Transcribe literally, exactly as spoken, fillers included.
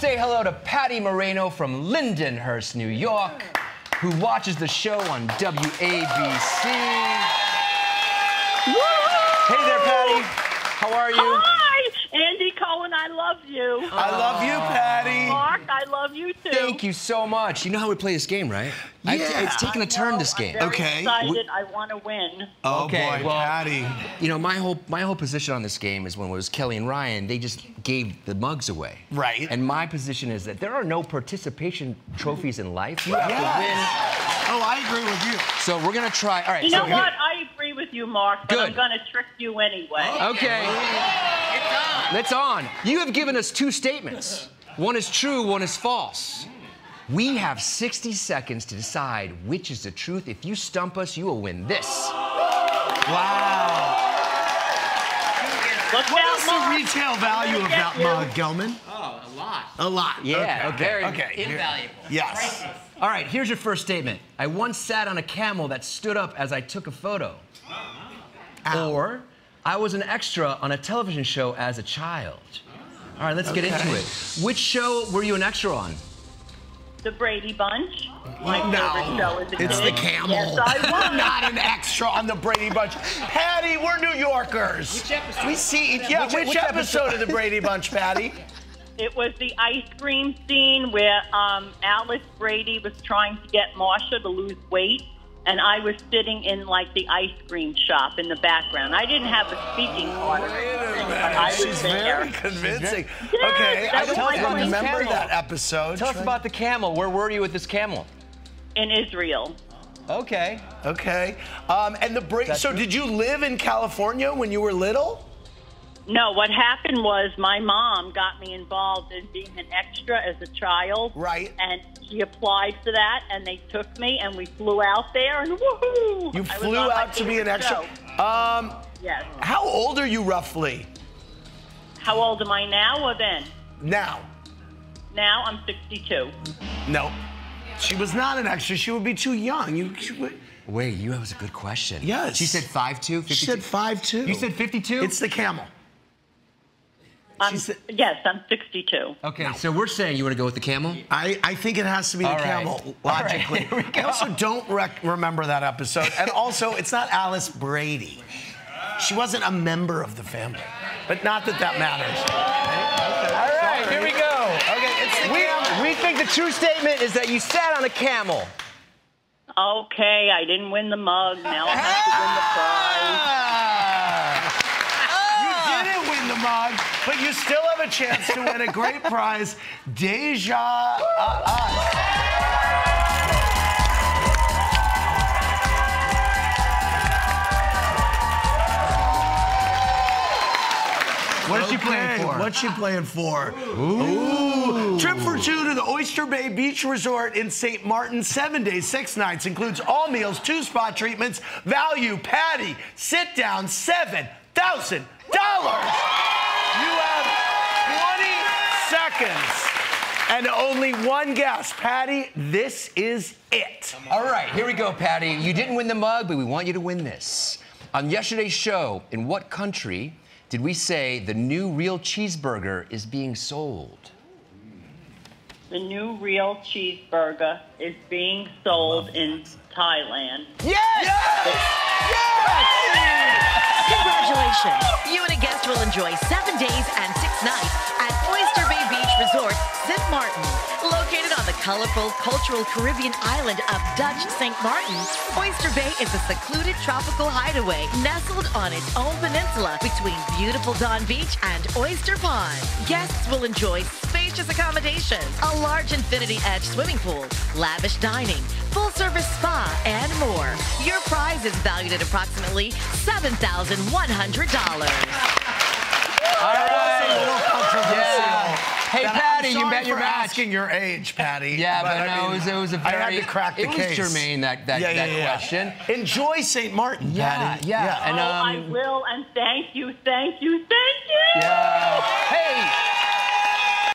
say hello to Patty Moreno from Lindenhurst, New York, who watches the show on W A B C. Hey there, Patty. How are you? Hi, Andy Cohen. I love you. I love you, Patty. Mark, I love you too. Thank you so much. You know how we play this game, right? Yeah. I, it's taking a turn. Know, this game. I'm very okay. Excited. We, I want to win. Oh okay, boy, well, Patty. You know my whole my whole position on this game is when it was Kelly and Ryan, they just gave the mugs away. Right. And my position is that there are no participation trophies in life. You have yes. to win. Oh, I agree with you. So we're gonna try. All right. You know so what? I agree with you, Mark. But good. I'm gonna trick you anyway. Okay. It's on. It's on. You have given us two statements. One is true. One is false. We have sixty seconds to decide which is the truth. If you stump us, you will win this. Wow. Look what is the retail value of that mug, Gelman? Oh, a lot. A lot. Yeah. Okay. Very okay. Invaluable. Yes. Prices. All right, here's your first statement. I once sat on a camel that stood up as I took a photo. Ow. Or, I was an extra on a television show as a child. All right, let's okay. get into it. Which show were you an extra on? The Brady Bunch. My no. favorite show is the It's kid. The camel. Yes, I was. Not an extra on The Brady Bunch. Patty, we're New Yorkers. Which episode? We see each, yeah, which, which, which episode, episode of The Brady Bunch, Patty? It was the ice cream scene where um, Alice Brady was trying to get Marsha to lose weight, and I was sitting in, like, the ice cream shop in the background. I didn't have a speaking part of it, but I She's was there. Very convincing. Yes, okay, I don't remember that episode. Tell us about the camel. Where were you with this camel? In Israel. Okay. Okay. Um, and the Brady. So did you live in California when you were little? No, what happened was my mom got me involved in being an extra as a child. Right. And she applied for that, and they took me, and we flew out there, and woohoo! You flew out to be an extra? Um, yes. How old are you roughly? How old am I now or then? Now. Now I'm sixty-two. No. She was not an extra. She would be too young. You. She would... Wait, you, that was a good question. Yes. She said five two? She said five two. You said fifty-two? It's the camel. Um, yes, I'm sixty-two. Okay, no. So we're saying you want to go with the camel? I, I think it has to be all the right. camel, logically. All right, I also don't rec remember that episode. And also, it's not Alice Brady. She wasn't a member of the family. But not that that matters. Okay, all right, sorry. Here we go. Okay, it's the we, camel. We think the true statement is that you sat on a camel. Okay, I didn't win the mug. Now I have to win the prize. Oh. You didn't win the mug. But you still have a chance to win a great prize, Deja uh, Us. What is she playing for? What's she playing for? Ooh. Ooh. Trip for two to the Oyster Bay Beach Resort in Saint Martin, seven days, six nights, includes all meals, two spa treatments, value, Patty, sit down, seven thousand dollars. You have twenty seconds and only one guess. Patty, this is it. All right, here we go, Patty. You didn't win the mug, but we want you to win this. On yesterday's show, in what country did we say the new real cheeseburger is being sold? The new real cheeseburger is being sold in Thailand. Yes! Yes! Yes! Yes! Congratulations. You and a guest will enjoy seven days and six nights at Oyster Bay Beach Resort, Saint Martin. Located on the colorful, cultural Caribbean island of Dutch Saint Martin, Oyster Bay is a secluded tropical hideaway nestled on its own peninsula between beautiful Dawn Beach and Oyster Pond. Guests will enjoy spacious accommodations, a large infinity edge swimming pool, lavish dining, full-service spa, and more. Your prize is valued at approximately seven thousand dollars. One hundred dollars. All right. Yeah. Hey, Patty, you met your match. Asking your age, Patty. Yeah, but, but no, I mean, it was it was a very. I had to crack the it case. It was germane that that, yeah, yeah, that yeah. question. Enjoy Saint Martin, yeah, Patty. Yeah, yeah. And um, oh, I will, and thank you, thank you, thank you. Yeah. Hey.